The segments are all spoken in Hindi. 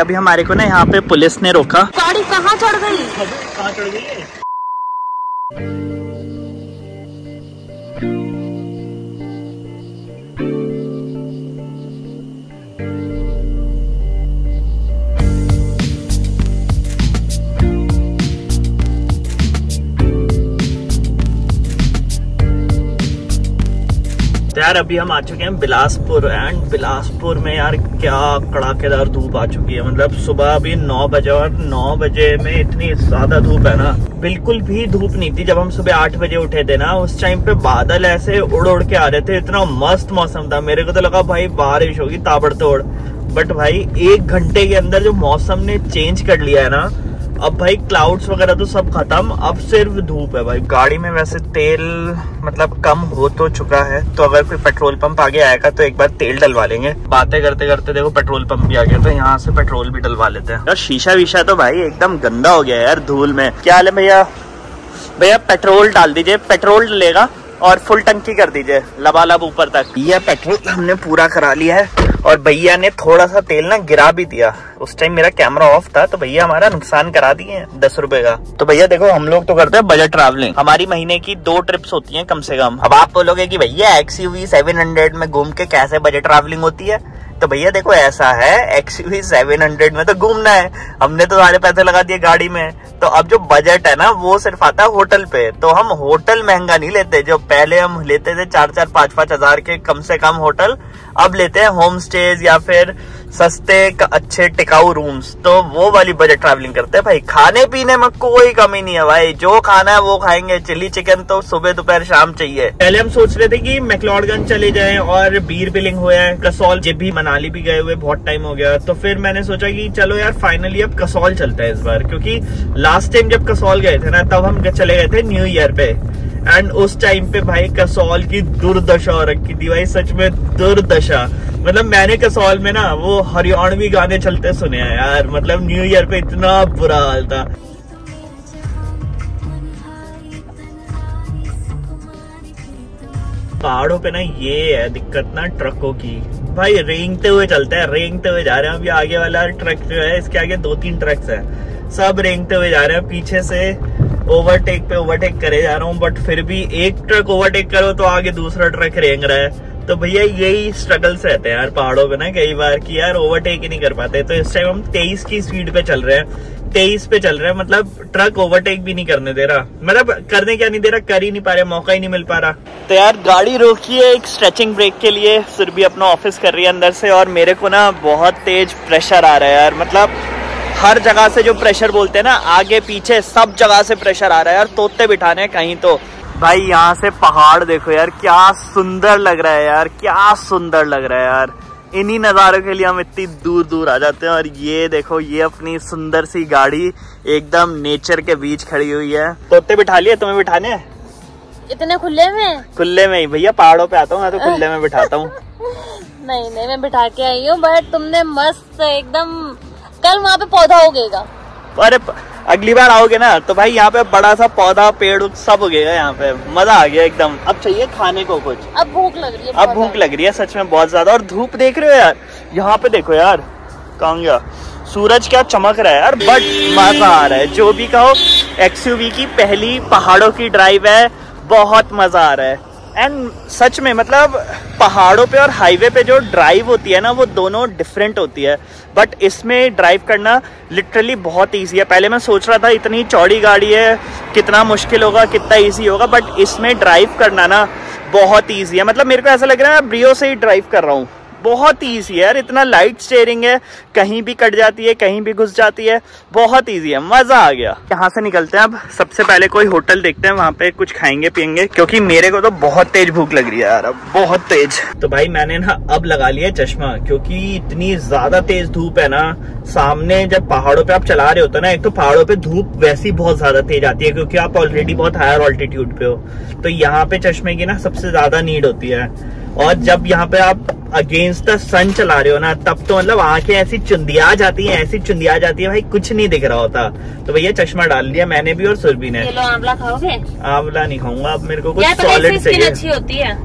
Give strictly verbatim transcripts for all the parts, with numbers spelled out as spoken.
अभी हमारे को ना यहाँ पे पुलिस ने रोका। गाड़ी कहाँ चढ़ गई? कहाँ चढ़ गई है? यार अभी हम आ चुके हैं बिलासपुर एंड बिलासपुर में यार क्या कड़ाकेदार धूप आ चुकी है। मतलब सुबह अभी नौ बजे और नौ बजे में इतनी ज्यादा धूप है ना, बिल्कुल भी धूप नहीं थी जब हम सुबह आठ बजे उठे थे ना। उस टाइम पे बादल ऐसे उड़ उड़ के आ रहे थे, इतना मस्त मौसम था। मेरे को तो लगा भाई बारिश होगी ताबड़तोड़, बट भाई एक घंटे के अंदर जो मौसम ने चेंज कर लिया है ना, अब भाई क्लाउड्स वगैरह तो सब खत्म, अब सिर्फ धूप है भाई। गाड़ी में वैसे तेल मतलब कम हो तो चुका है, तो अगर कोई पेट्रोल पंप आगे आएगा तो एक बार तेल डलवा लेंगे। बातें करते करते देखो पेट्रोल पंप भी आ गया, तो यहाँ से पेट्रोल भी डलवा लेते हैं। यार शीशा वीशा तो भाई एकदम गंदा हो गया यार धूल में। क्या हाल है भैया? भैया पेट्रोल डाल दीजिए, पेट्रोल डलेगा और फुल टंकी कर दीजिए लबालब ऊपर तक। यह पेट्रोल हमने पूरा करा लिया है और भैया ने थोड़ा सा तेल ना गिरा भी दिया। उस टाइम मेरा कैमरा ऑफ था तो भैया हमारा नुकसान करा दिए हैं दस रुपए का। तो भैया देखो हम लोग तो करते हैं बजट ट्रैवलिंग, हमारी महीने की दो ट्रिप्स होती हैं कम से कम। अब आप बोलोगे कि भैया X U V seven hundred में घूम के कैसे बजट ट्रैवलिंग होती है, तो भैया देखो ऐसा है, X U V seven hundred में तो घूमना है, हमने तो सारे पैसे लगा दिए गाड़ी में, तो अब जो बजट है ना वो सिर्फ आता है होटल पे। तो हम होटल महंगा नहीं लेते, जो पहले हम लेते थे चार चार पाँच पाँच हजार के कम से कम होटल, अब लेते हैं होम स्टेज या फिर सस्ते अच्छे टिकाऊ रूम्स। तो वो वाली बजट ट्रैवलिंग करते हैं भाई। खाने पीने में कोई कमी नहीं है भाई, जो खाना है वो खाएंगे। चिली चिकन तो सुबह दोपहर शाम चाहिए। पहले हम सोच रहे थे कि मैक्लोडगंज चले जाएं और बीर बिलिंग हुए हैं, कसौल जब भी मनाली भी गए हुए बहुत टाइम हो गया, तो फिर मैंने सोचा कि चलो यार फाइनली अब कसौल चलते हैं इस बार, क्योंकि लास्ट टाइम जब कसौल गए थे ना तब हम चले गए थे न्यू ईयर पे, एंड उस टाइम पे भाई कसौल की दुर्दशा हो रखी थी भाई, सच में दुर्दशा। मतलब मैंने कसौल में ना वो हरियाणवी गाने चलते सुने हैं यार, मतलब न्यू ईयर पे इतना बुरा हाल था। पहाड़ों पे ना ये है दिक्कत ना ट्रकों की भाई, रेंगते हुए चलते हैं, रेंगते हुए जा रहे हैं। अभी आगे वाला ट्रक जो है, इसके आगे दो तीन ट्रक्स हैं, सब रेंगते हुए जा रहे हैं। पीछे से ओवरटेक पे ओवरटेक करे जा रहा हूँ, बट फिर भी एक ट्रक ओवरटेक करो तो आगे दूसरा ट्रक रेंग रहा है। तो भैया यही स्ट्रगल्स रहते हैं यार पहाड़ों पे ना कई बार, कि यार ओवरटेक ही नहीं कर पाते। तो इस टाइम हम तेईस की स्पीड पे चल रहे हैं, तेईस पे चल रहा है, मतलब ट्रक ओवरटेक भी नहीं करने दे रहा, मतलब करने क्या नहीं दे रहा, कर ही नहीं पा रहा, मौका ही नहीं मिल पा रहा। तो यार गाड़ी रोकी है एक स्ट्रेचिंग ब्रेक के लिए, फिर भी अपना ऑफिस कर रही है अंदर से। और मेरे को ना बहुत तेज प्रेशर आ रहा है यार, मतलब हर जगह से जो प्रेशर बोलते हैं ना, आगे पीछे सब जगह से प्रेशर आ रहा है यार। तोते बिठाने हैं कहीं तो भाई। यहाँ से पहाड़ देखो यार, क्या सुंदर लग रहा है यार, क्या सुंदर लग रहा है यार। इन्हीं नज़ारों के लिए हम इतनी दूर दूर आ जाते हैं। और ये देखो ये अपनी सुंदर सी गाड़ी एकदम नेचर के बीच खड़ी हुई है। तोते बिठा लिए? तुम्हें बिठाने हैं? इतने खुले में? खुले में ही भैया, पहाड़ों पे आता हूँ मैं तो खुले में बिठाता हूँ। नहीं नहीं मैं बिठा के आई हूँ, बट तुमने मस्त एकदम, कल वहाँ पे पौधा उगेगा। अरे अगली बार आओगे ना तो भाई यहाँ पे बड़ा सा पौधा पेड़ सब उगेगा यहाँ पे, मजा आ गया एकदम। अब चाहिए खाने को कुछ, अब भूख लग रही है, अब भूख लग रही है सच में बहुत ज्यादा। और धूप देख रहे हो यार, यहाँ पे देखो यार कहाँ गया सूरज, क्या चमक रहा है यार, बट मजा आ रहा है। जो भी कहो एक्स यू वी की पहली पहाड़ों की ड्राइव है, बहुत मजा आ रहा है। एंड सच में मतलब पहाड़ों पे और हाईवे पे जो ड्राइव होती है ना वो दोनों डिफरेंट होती है, बट इसमें ड्राइव करना लिटरली बहुत इजी है। पहले मैं सोच रहा था इतनी चौड़ी गाड़ी है कितना मुश्किल होगा कितना इजी होगा, बट इसमें ड्राइव करना ना बहुत इजी है। मतलब मेरे को ऐसा लग रहा है मैं ब्रियो से ही ड्राइव कर रहा हूँ, बहुत ईजी है यार। इतना लाइट स्टीयरिंग है, कहीं भी कट जाती है कहीं भी घुस जाती है, बहुत ईजी है, मजा आ गया। यहाँ से निकलते हैं अब, सबसे पहले कोई होटल देखते हैं, वहाँ पे कुछ खाएंगे पियेंगे, क्योंकि मेरे को तो बहुत तेज भूख लग रही है यार, बहुत तेज। तो भाई मैंने ना अब लगा लिया चश्मा, क्योंकि इतनी ज्यादा तेज धूप है ना सामने। जब पहाड़ों पे आप चला रहे होते ना, एक तो पहाड़ों पे धूप वैसी बहुत ज्यादा तेज आती है क्योंकि आप ऑलरेडी बहुत हायर ऑल्टीट्यूड पे हो, तो यहाँ पे चश्मे की ना सबसे ज्यादा नीड होती है। और जब यहाँ पे आप अगेंस्ट द सन चला रहे हो ना, तब तो मतलब आंखें ऐसी चुंदिया जाती हैं, ऐसी चुंदिया जाती है भाई, कुछ नहीं दिख रहा होता। तो भैया चश्मा डाल लिया मैंने भी और सुरभि ने। ये लो आंवला खाओगे? आंवला नहीं खाऊंगा अब, मेरे को कुछ सॉलिड चाहिए। अच्छी होती है।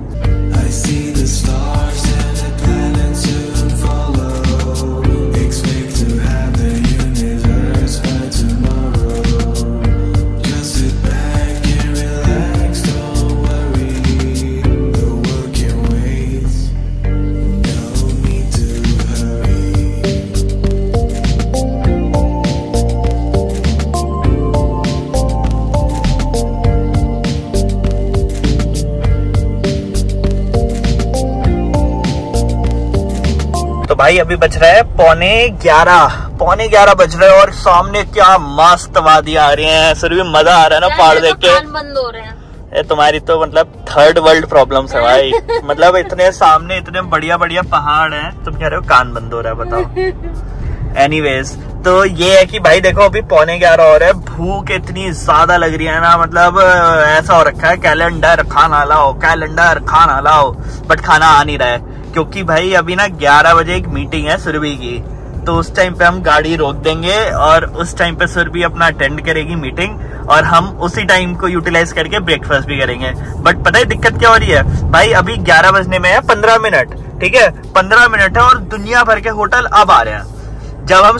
भाई अभी बज रहा है पौने ग्यारह, पौने ग्यारह बज रहे हैं और सामने क्या मस्त वादियां आ रही हैं, सिर्फ मजा आ रहा है ना पहाड़ देख के। बंद हो रहे हैं ये तुम्हारी तो मतलब थर्ड वर्ल्ड प्रॉब्लम्स है भाई मतलब इतने सामने इतने बढ़िया बढ़िया पहाड़ हैं, तुम कह रहे हो कान बंद हो रहा है, बताओ। एनीवेज तो ये है कि भाई देखो अभी पौने ग्यारह हो रहा है, भूख इतनी ज्यादा लग रही है ना, मतलब ऐसा हो रखा है कैलेंडर खाना लाओ, कैलेंडर खाना लाओ, बट खाना आ नहीं रहा है क्योंकि भाई अभी ना ग्यारह बजे एक मीटिंग है सुरभि की, तो उस टाइम पे हम गाड़ी रोक देंगे और उस टाइम पे सुरभि अपना अटेंड करेगी मीटिंग और हम उसी टाइम को यूटिलाइज करके ब्रेकफास्ट भी करेंगे। बट पता है दिक्कत क्या हो रही है भाई, अभी ग्यारह बजने में है पंद्रह मिनट, ठीक है पंद्रह मिनट है और दुनिया भर के होटल अब आ रहे हैं। जब हम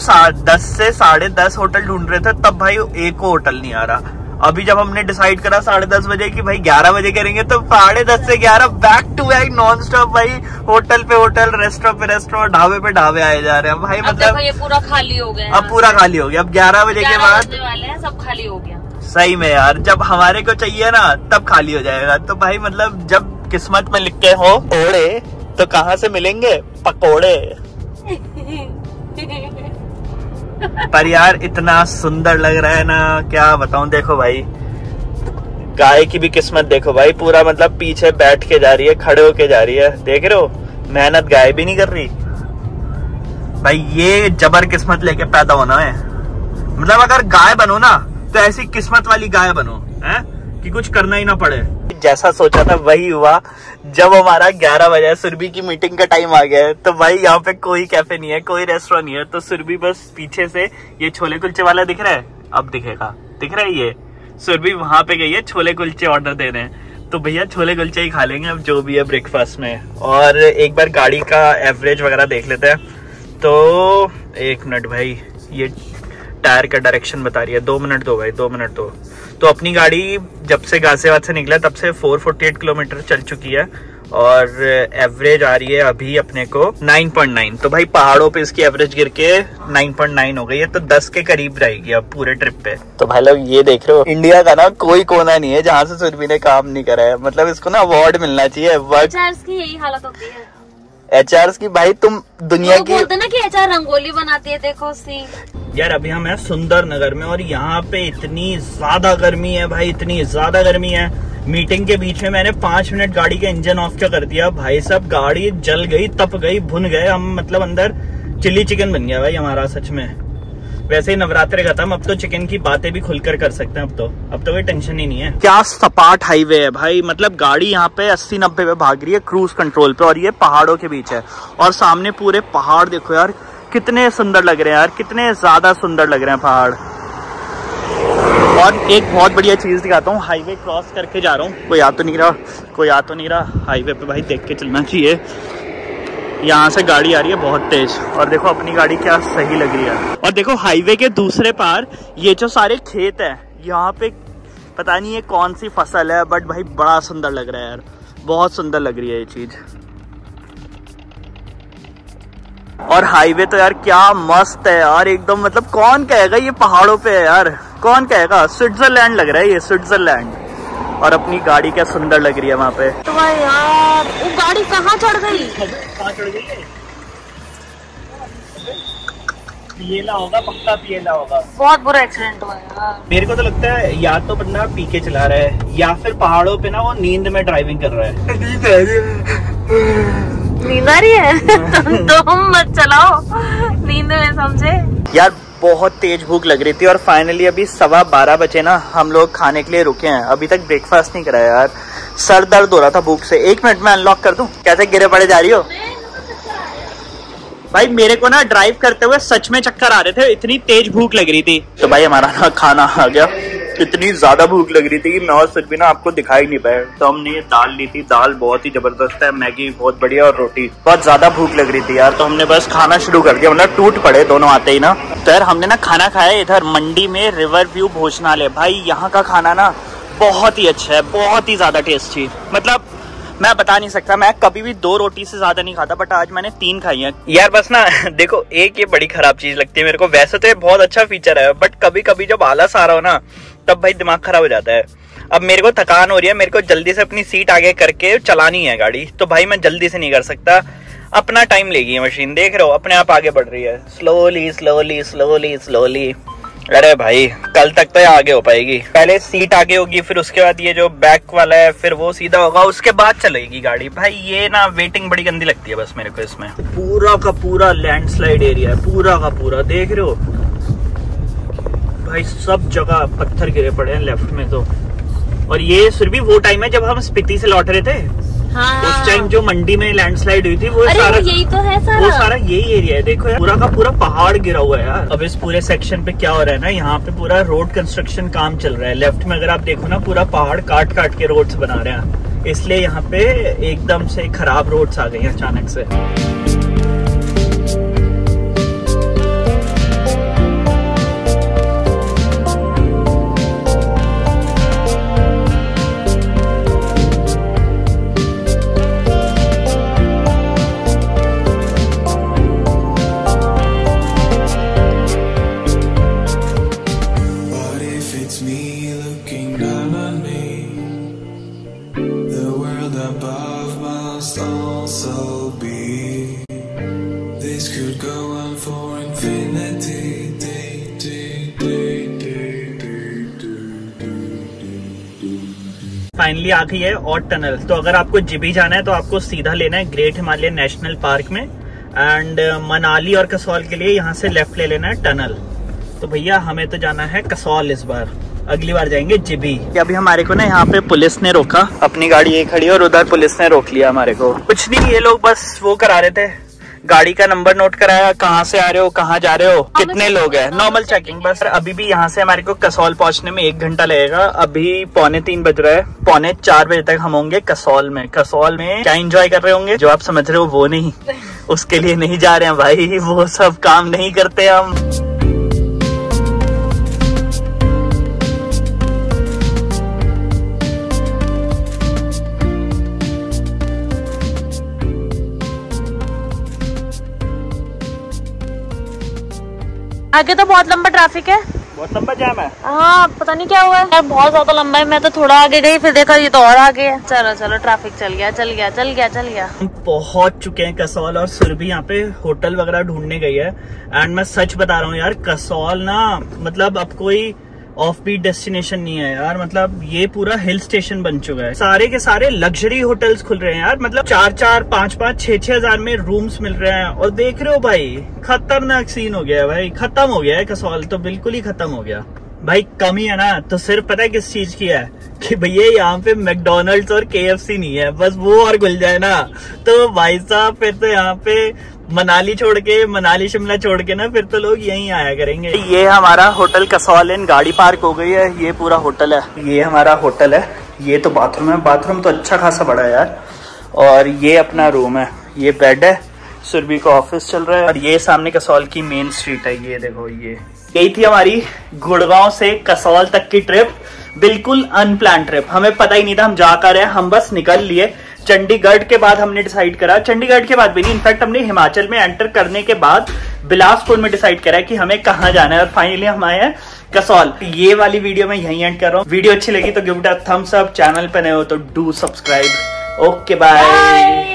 दस से साढ़े दस होटल ढूंढ रहे थे तब भाई एक होटल नहीं आ रहा। अभी जब हमने डिसाइड करा साढ़े दस बजे की भाई ग्यारह बजे करेंगे, तो साढ़े दस से ग्यारह back to back non stop भाई होटल पे होटल, रेस्टोरेंट पे रेस्टोरेंट, ढाबे पे ढाबे आए जा रहे हैं भाई। मतलब ये पूरा खाली हो गया, अब पूरा खाली हो गया, अब ग्यारह बजे के बाद सब खाली हो गया। सही में यार, जब हमारे को चाहिए ना तब खाली हो जाएगा। तो भाई मतलब जब किस्मत में लिख के हो ओड़े तो कहाँ से मिलेंगे पकौड़े। पर यार इतना सुंदर लग रहा है ना, क्या बताऊं। देखो भाई गाय की भी किस्मत देखो भाई, पूरा मतलब पीछे बैठ के जा रही है, खड़े होके जा रही है, देख रहे हो मेहनत गाय भी नहीं कर रही भाई। ये जबर किस्मत लेके पैदा होना है, मतलब अगर गाय बनो ना तो ऐसी किस्मत वाली गाय बनो है कि कुछ करना ही ना पड़े। जैसा सोचा था वही हुआ, जब हमारा ग्यारह बजे सुरभि की मीटिंग का टाइम आ गया है तो भाई यहाँ पे कोई कैफे नहीं है, कोई रेस्टोरेंट नहीं है, तो सुरभि बस पीछे से ये छोले कुलचे वाला दिख रहा है, अब दिखेगा, दिख रहा है ये सुरभि वहां पे गई है छोले कुलचे ऑर्डर दे रहे हैं, तो भैया छोले कुलचे ही खा लेंगे अब जो भी है ब्रेकफास्ट में। और एक बार गाड़ी का एवरेज वगैरह देख लेते हैं। तो एक मिनट भाई, ये टायर का डायरेक्शन बता रही है, दो मिनट दो भाई, दो मिनट दो। तो अपनी गाड़ी जब से गाजियाबाद से निकला तब से चार सौ अड़तालीस किलोमीटर चल चुकी है और एवरेज आ रही है अभी अपने को नौ पॉइंट नौ। तो भाई पहाड़ों पे इसकी एवरेज गिर के नौ पॉइंट नौ हो गई है, तो दस के करीब रहेगी अब पूरे ट्रिप पे। तो भाई लोग ये देख रहे हो, इंडिया का ना कोई कोना नहीं है जहाँ से सुरभि ने काम नहीं करा है, मतलब इसको ना अवार्ड मिलना चाहिए। एच आर एस की यही हालत होती है, एच आर एस की भाई तुम दुनिया की बोलते ना कि एच आर रंगोली बनाती है। देखो सी यार अभी हम है सुंदर नगर में और यहाँ पे इतनी ज्यादा गर्मी है भाई, इतनी ज्यादा गर्मी है। मीटिंग के बीच में मैंने पांच मिनट गाड़ी का इंजन ऑफ कर दिया भाई साहब, गाड़ी जल गई, तप गई, भुन गए हम, मतलब अंदर चिल्ली चिकन बन गया भाई हमारा सच में। वैसे ही नवरात्रे खत्म, अब तो चिकन की बातें भी खुलकर कर सकते हैं, अब तो अब तो कोई टेंशन ही नहीं है। क्या सपाट हाईवे है भाई, मतलब गाड़ी यहाँ पे अस्सी नब्बे पे भाग रही है क्रूज कंट्रोल पे, और ये पहाड़ों के बीच है। और सामने पूरे पहाड़ देखो यार, कितने सुंदर लग रहे हैं यार, कितने ज्यादा सुंदर लग रहे हैं पहाड़। और एक बहुत बढ़िया चीज दिखाता हूँ, हाईवे क्रॉस करके जा रहा हूँ, कोई आ तो नहीं रहा, कोई आ तो नहीं रहा। हाईवे पे भाई देख के चलना चाहिए, यहाँ से गाड़ी आ रही है बहुत तेज, और देखो अपनी गाड़ी क्या सही लग रही है। और देखो हाईवे के दूसरे पार ये जो सारे खेत है, यहाँ पे पता नहीं ये कौन सी फसल है, बट भाई बड़ा सुंदर लग रहा है यार, बहुत सुंदर लग रही है ये चीज। और हाईवे तो यार क्या मस्त है यार एकदम, मतलब कौन कहेगा ये पहाड़ों पे है यार, कौन कहेगा, स्विट्जरलैंड लग रहा है ये, स्विट्जरलैंड। और अपनी गाड़ी क्या सुंदर लग रही है वहाँ पे। तो भाई यार वो गाड़ी कहाँ चढ़ गई, कहाँ चढ़ गई है? पीला होगा, पक्का पीला होगा, बहुत बुरा एक्सीडेंट हुआ यार। मेरे को तो लगता है या तो बंदा पी के चला रहा है या फिर पहाड़ों पे ना वो नींद में ड्राइविंग कर रहा है। नींद आ रही है तो हम मत चलाओ नींद में, समझे यार। बहुत तेज भूख लग रही थी और फाइनली अभी सवा बारह बजे ना हम लोग खाने के लिए रुके हैं, अभी तक ब्रेकफास्ट नहीं कराया यार, सर दर्द हो रहा था भूख से। एक मिनट में अनलॉक कर दूं, कैसे गिरे पड़े जा रही हो भाई। मेरे को ना ड्राइव करते हुए सच में चक्कर आ रहे थे, इतनी तेज भूख लग रही थी। तो भाई हमारा ना खाना आ गया, इतनी ज्यादा भूख लग रही थी कि मैं और सिर्फ भी ना आपको दिखाई नहीं पाया। तो हमने ये दाल ली थी, दाल बहुत ही जबरदस्त है, मैगी बहुत बढ़िया, और रोटी। बहुत ज्यादा भूख लग रही थी यार, तो हमने बस खाना शुरू कर दिया, मतलब टूट पड़े दोनों आते ही ना। तो यार हमने ना खाना खाया इधर मंडी में, रिवर व्यू भोजनालय। भाई यहाँ का खाना ना बहुत ही अच्छा है, बहुत ही ज्यादा टेस्टी, मतलब मैं बता नहीं सकता। मैं कभी भी दो रोटी से ज्यादा नहीं खाता, बट आज मैंने तीन खाई है यार। बस ना देखो एक ये बड़ी खराब चीज लगती है मेरे को, वैसे तो ये बहुत अच्छा फीचर है, बट कभी कभी जब आलस आ रहा हो ना तब भाई दिमाग खराब हो जाता है। अब मेरे को थकान हो रही है, मेरे को जल्दी से अपनी सीट आगे करके चलानी है गाड़ी, तो भाई मैं जल्दी से नहीं कर सकता। अपना टाइम लेगी ये मशीन, देख रहे हो अपने आप आगे बढ़ रही है स्लोली स्लोली स्लोली स्लोली। अरे भाई कल तक तो ये आगे हो पाएगी, पहले सीट आगे होगी, फिर उसके बाद ये जो बैक वाला है फिर वो सीधा होगा, उसके बाद चलेगी गाड़ी। भाई ये ना वेटिंग बड़ी गंदी लगती है बस मेरे को इसमें। पूरा का पूरा लैंडस्लाइड एरिया है, पूरा का पूरा देख रहे हो भाई, सब जगह पत्थर गिरे पड़े हैं लेफ्ट में तो। और ये फिर भी वो टाइम है जब हम स्पीति से लौट रहे थे, हाँ। उस टाइम जो मंडी में लैंडस्लाइड हुई थी वो सारा यही तो है, सारा वो सारा यही एरिया है। देखो यार पूरा का पूरा पहाड़ गिरा हुआ है यार। अब इस पूरे सेक्शन पे क्या हो रहा है ना, यहाँ पे पूरा रोड कंस्ट्रक्शन काम चल रहा है। लेफ्ट में अगर आप देखो ना पूरा पहाड़ काट काट के रोड्स बना रहे हैं, इसलिए यहाँ पे एकदम से खराब रोड्स आ गई है अचानक से। फाइनली आ गई है और टनल। तो अगर आपको जिबी जाना है तो आपको सीधा लेना है ग्रेट हिमालय नेशनल पार्क में, एंड मनाली और कसौल के लिए यहाँ से लेफ्ट ले लेना है टनल। तो भैया हमें तो जाना है कसौल इस बार, अगली बार जाएंगे जिबी। अभी हमारे को ना यहाँ पे पुलिस ने रोका, अपनी गाड़ी ये खड़ी और उधर पुलिस ने रोक लिया हमारे को। कुछ नहीं, ये लोग बस वो करा रहे थे, गाड़ी का नंबर नोट कराया, कहाँ से आ रहे हो, कहाँ जा रहे हो, कितने लोग हैं, नॉर्मल चेकिंग बस। अभी भी यहाँ से हमारे को कसौल पहुँचने में एक घंटा लगेगा। अभी पौने तीन बज रहा है, पौने चार बजे तक हम होंगे कसौल में। कसौल में क्या एंजॉय कर रहे होंगे, जो आप समझ रहे हो वो नहीं, उसके लिए नहीं जा रहे हैं भाई, वो सब काम नहीं करते हम। आगे तो बहुत लंबा ट्रैफिक है, बहुत लंबा जाम है, हाँ पता नहीं क्या हुआ है यार, बहुत ज्यादा लंबा है। मैं तो थोड़ा आगे गई, फिर देखा ये तो और आगे है। चलो चलो ट्रैफिक चल गया चल गया चल गया चल गया। हम पहुंच चुके हैं कसौल, और सुरभि यहाँ पे होटल वगैरह ढूंढने गई है। एंड मैं सच बता रहा हूँ यार, कसौल ना मतलब अब कोई ऑफ बीट डेस्टिनेशन नहीं है यार, मतलब ये पूरा हिल स्टेशन बन चुका है। सारे के सारे लग्जरी होटल्स खुल रहे हैं यार, मतलब चार चार पाँच पाँच छह छह हजार में रूम्स मिल रहे हैं। और देख रहे हो भाई खतरनाक सीन हो गया है भाई, खत्म हो गया है कसौल तो, बिल्कुल ही खत्म हो गया भाई। कमी है ना तो सिर्फ पता है किस चीज की है, कि भैया यहाँ पे मैकडोनल्ड्स और केएफसी नहीं है, बस वो और खुल जाए ना तो भाई साहब फिर तो यहाँ पे मनाली छोड़ के, मनाली शिमला छोड़ के ना फिर तो लोग यहीं आया करेंगे। ये हमारा होटल कसौल इन, गाड़ी पार्क हो गई है, ये पूरा होटल है, ये हमारा होटल है। ये तो बाथरूम है, बाथरूम तो अच्छा खासा बड़ा है यार। और ये अपना रूम है, ये बेड है, सुरभि का ऑफिस चल रहा है। और ये सामने कसौल की मेन स्ट्रीट है, ये देखो। ये यही थी हमारी गुड़गांव से कसौल तक की ट्रिप, बिल्कुल अनप्लान ट्रिप। हमें पता ही नहीं था हम जा कर रहे हैं, हम बस निकल लिए। चंडीगढ़ के बाद हमने डिसाइड करा, चंडीगढ़ के बाद भी नहीं, इनफैक्ट हमने हिमाचल में एंटर करने के बाद बिलासपुर में डिसाइड करा कि हमें कहाँ जाना है, और फाइनली हम आए हैं कसौल। ये वाली वीडियो मैं यहीं एंड कर रहा हूँ। वीडियो अच्छी लगी तो give it a thumbs up, channel पे नए हो तो डू सब्सक्राइब। Okay bye.